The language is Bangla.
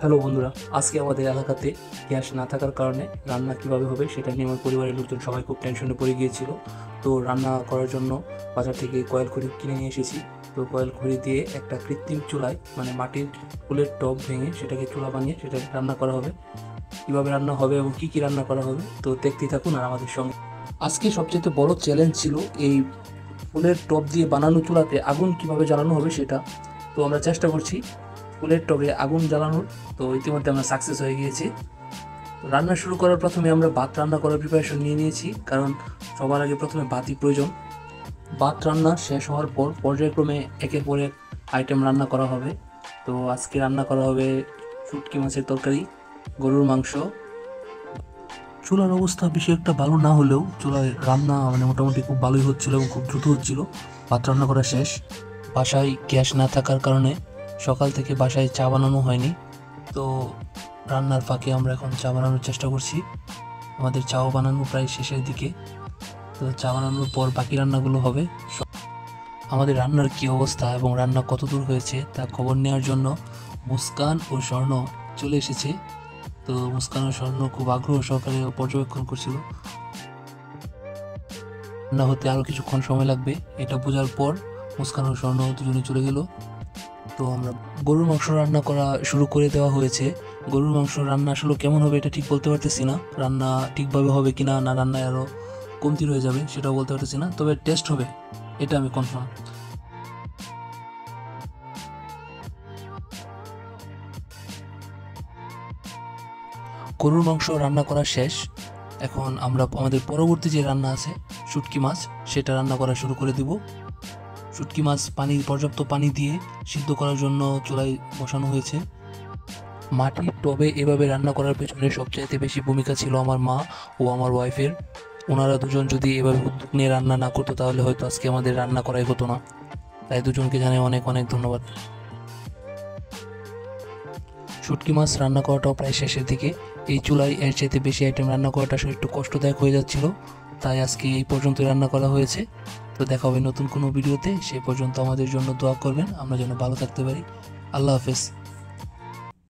হ্যালো বন্ধুরা, আজকে আমাদের এলাকাতে গ্যাস না থাকার কারণে রান্না কীভাবে হবে সেটা নিয়ে আমার পরিবারের লোকজন সবাই খুব টেনশনে পড়ে গিয়েছিল। তো রান্না করার জন্য বাজার থেকে কয়েল খড়ি কিনে নিয়ে এসেছি। তো কয়েল খড়ি দিয়ে একটা কৃত্রিম চুলায়, মানে মাটির ফুলের টব ভেঙে সেটাকে চুলা বানিয়ে সেটা রান্না করা হবে। কীভাবে রান্না হবে এবং কী কী রান্না করা হবে তো দেখতেই থাকুন আর আমাদের সঙ্গে। আজকে সবচেয়ে বড় চ্যালেঞ্জ ছিল এই ফুলের টব দিয়ে বানানো চুলাতে আগুন কীভাবে জ্বালানো হবে সেটা। তো আমরা চেষ্টা করছি ফুলের টবে আগুন জ্বালানোর, তো ইতিমধ্যে আমরা সাকসেস হয়ে গিয়েছি। রান্না শুরু করার প্রথমে আমরা ভাত রান্না করার প্রিপারেশন নিয়ে নিয়েছি, কারণ সবার আগে প্রথমে ভাতই প্রয়োজন। ভাত রান্না শেষ হওয়ার পর পর্যায়ক্রমে একের পর এক আইটেম রান্না করা হবে। তো আজকে রান্না করা হবে শুটকি মাছের তরকারি, গরুর মাংস। চুলার অবস্থা বেশি একটা ভালো না হলেও চুলায় রান্না মানে মোটামুটি খুব ভালোই হচ্ছিল এবং খুব দ্রুত হচ্ছিল। ভাত রান্না করা শেষ। বাসায় গ্যাস না থাকার কারণে সকাল থেকে বাসায় চা বানানো হয়নি, তো রান্নার ফাঁকে আমরা এখন চা বানানোর চেষ্টা করছি। আমাদের চাও বানানো প্রায় শেষের দিকে। তো চা বানানোর পর বাকি রান্নাগুলো হবে। আমাদের রান্নার কী অবস্থা এবং রান্না কত দূর হয়েছে তা খবর নেওয়ার জন্য মুস্কান ও স্বর্ণ চলে এসেছে। তো মুস্কান ও স্বর্ণ খুব আগ্রহ সহকারে পর্যবেক্ষণ করছিল। রান্না হতে আরও কিছুক্ষণ সময় লাগবে এটা বোঝার পর মুস্কান ও স্বর্ণ দুজনে চলে গেল। তো আমরা গরুর মাংস রান্না করা শুরু করে দেওয়া হয়েছে। গরুর মাংস রান্না আসলে কেমন হবে এটা ঠিক বলতে পারতেছি না, রান্না ঠিকভাবে হবে কি না না রান্নায় আরও কমতি রয়ে যাবে সেটাও বলতে পারতেছি না, তবে টেস্ট হবে এটা আমি কনফার্ম। গরুর মাংস রান্না করা শেষ। এখন আমরা আমাদের পরবর্তী যে রান্না আছে শুটকি মাছ, সেটা রান্না করা শুরু করে দিব। শুটকি মাছ পর্যাপ্ত পানি দিয়ে সিদ্ধ করার জন্য চুলায় বসানো হয়েছে। মাটির টবে এভাবে রান্না করার পেছনে সবচাইতে বেশি ভূমিকা ছিল আমার মা ও আমার ওয়াইফের। ওনারা দুজন যদি এভাবে উদ্যোগ নিয়ে রান্না না করতো তাহলে হয়তো আজকে আমাদের রান্না করাই হতো না। তাই দুজনকে জানাই অনেক অনেক ধন্যবাদ। শুটকি মাছ রান্না করাটাও প্রায় শেষের দিকে। এই চুলায় এর চাইতে বেশি আইটেম রান্না করাটা আসলে একটু কষ্টদায়ক হয়ে যাচ্ছিল, তাই আজকে এই পর্যন্ত রান্না করা হয়েছে। তো দেখা হবে নতুন কোনো ভিডিওতে, সেই পর্যন্ত আমাদের জন্য দোয়া করবেন, আমরা যেন ভালো থাকতে পারি। আল্লাহ হাফেজ।